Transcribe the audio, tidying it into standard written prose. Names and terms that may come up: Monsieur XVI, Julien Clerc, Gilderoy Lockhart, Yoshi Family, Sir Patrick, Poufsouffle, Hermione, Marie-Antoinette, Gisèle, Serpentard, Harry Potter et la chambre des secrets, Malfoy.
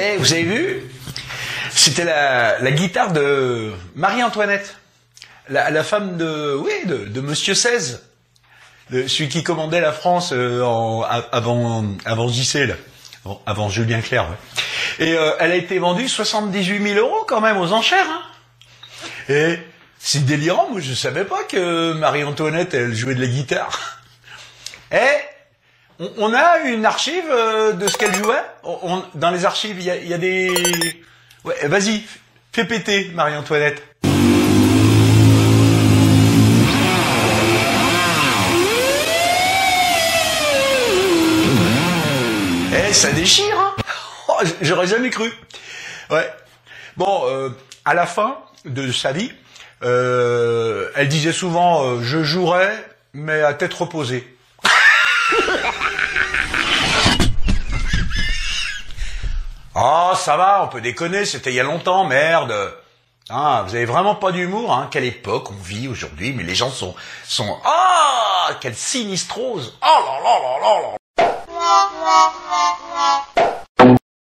Et vous avez vu, c'était la guitare de Marie-Antoinette, la femme de Monsieur XVI, celui qui commandait la France avant Gisèle, avant Julien Clerc. Ouais. Et elle a été vendue 78 000 € quand même aux enchères. Hein. Et c'est délirant, moi je ne savais pas que Marie-Antoinette, elle jouait de la guitare. Et on a une archive de ce qu'elle jouait. Dans les archives, il y a des... Ouais, vas-y, fais péter Marie-Antoinette. Eh, ça déchire, hein. Oh, j'aurais jamais cru. Ouais. Bon, à la fin de sa vie, elle disait souvent « Je jouerai, mais à tête reposée. » Oh, ça va, on peut déconner, c'était il y a longtemps, merde. Ah, vous avez vraiment pas d'humour, hein. Quelle époque on vit aujourd'hui, mais les gens sont... Ah, quelle sinistrose. Oh là là là là là.